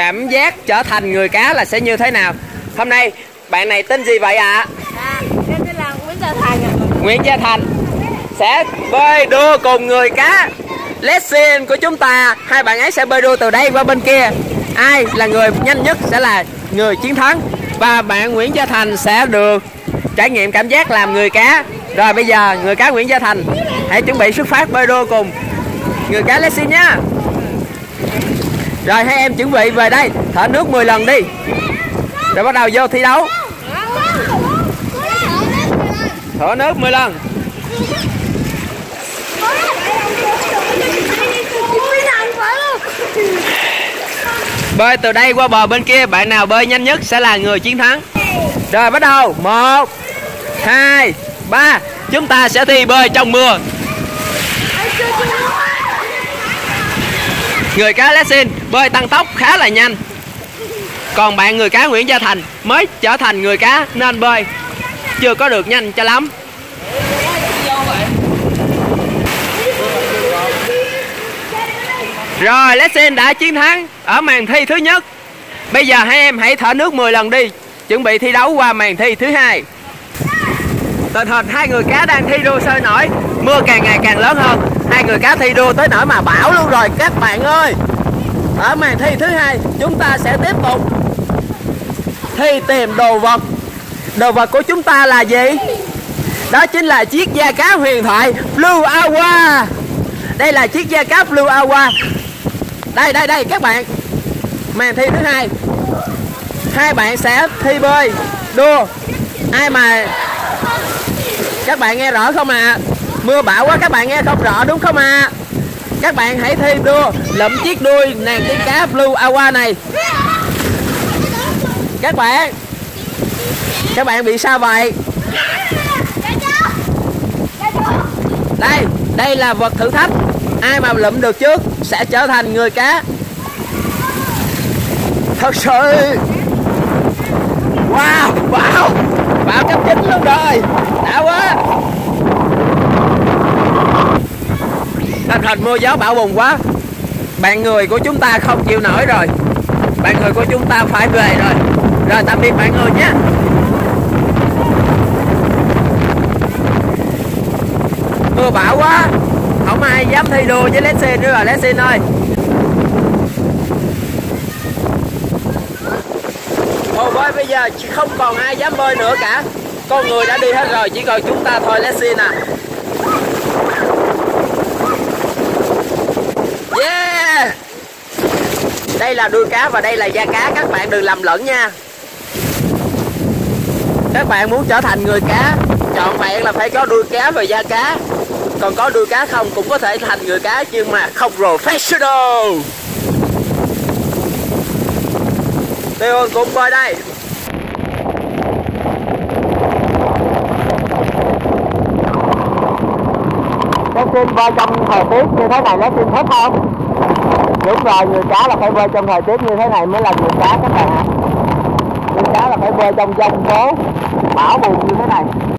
cảm giác trở thành người cá là sẽ như thế nào. Hôm nay bạn này tên gì vậy ạ? Tên là Nguyễn Gia Thành ạ. Nguyễn Gia Thành sẽ bơi đua cùng người cá Lexinie của chúng ta. Hai bạn ấy sẽ bơi đua từ đây qua bên kia. Ai là người nhanh nhất sẽ là người chiến thắng. Và bạn Nguyễn Gia Thành sẽ được trải nghiệm cảm giác làm người cá. Rồi bây giờ người cá Nguyễn Gia Thành hãy chuẩn bị xuất phát bơi đua cùng người cá Lexinie nhé. Rồi hai em chuẩn bị về đây, thở nước 10 lần đi. Rồi bắt đầu vô thi đấu. Thở nước 10 lần. Bơi từ đây qua bờ bên kia, bạn nào bơi nhanh nhất sẽ là người chiến thắng. Rồi bắt đầu, 1, 2, 3. Chúng ta sẽ thi bơi trong mưa. Người cá Lexinie bơi tăng tốc khá là nhanh. Còn bạn người cá Nguyễn Gia Thành mới trở thành người cá nên bơi chưa có được nhanh cho lắm. Rồi Lexinie đã chiến thắng ở màn thi thứ nhất. Bây giờ hai em hãy thở nước 10 lần đi, chuẩn bị thi đấu qua màn thi thứ hai. Tình hình hai người cá đang thi đua sôi nổi, mưa càng ngày càng lớn hơn. Hai người cá thi đua tới nỗi mà bão luôn rồi các bạn ơi. Ở màn thi thứ hai chúng ta sẽ tiếp tục thi tìm đồ vật. Đồ vật của chúng ta là gì? Đó chính là chiếc da cá huyền thoại Blue Aqua. Đây là chiếc da cá Blue Aqua. Đây đây đây các bạn. Màn thi thứ hai, hai bạn sẽ thi bơi đua. Ai mà các bạn nghe rõ không ạ? Mưa bão quá các bạn nghe không rõ đúng không ạ? Các bạn hãy thi đua lượm chiếc đuôi nàng tiên cá Blue Aqua này. Các bạn bị sao vậy? Đây, đây là vật thử thách. Ai mà lượm được trước sẽ trở thành người cá. Thật sự wow, bão cấp 9 luôn rồi. Đã quá. Tình hình mưa gió bão bùng quá. Bạn người của chúng ta không chịu nổi rồi. Bạn người của chúng ta phải về rồi. Rồi tạm biệt bạn người nhé. Mưa bão quá, không ai dám thi đua với Lexinie nữa rồi. Lexinie ơi. Hồ bơi bây giờ không còn ai dám bơi nữa cả. Con người đã đi hết rồi, chỉ còn chúng ta thôi Lexinie à. Yeah. Đây là đuôi cá và đây là da cá, các bạn đừng lầm lẫn nha. Các bạn muốn trở thành người cá chọn bạn là phải có đuôi cá và da cá. Còn có đuôi cá không cũng có thể thành người cá nhưng mà không professional. Tiêu cũng bơi đây. Lexinie bơi trong thời tiết như thế này Lexinie thích không? Đúng rồi, người cá là phải bơi trong thời tiết như thế này mới là người cá các bạn ạ. Người cá là phải bơi trong giông tố bão bùng như thế này.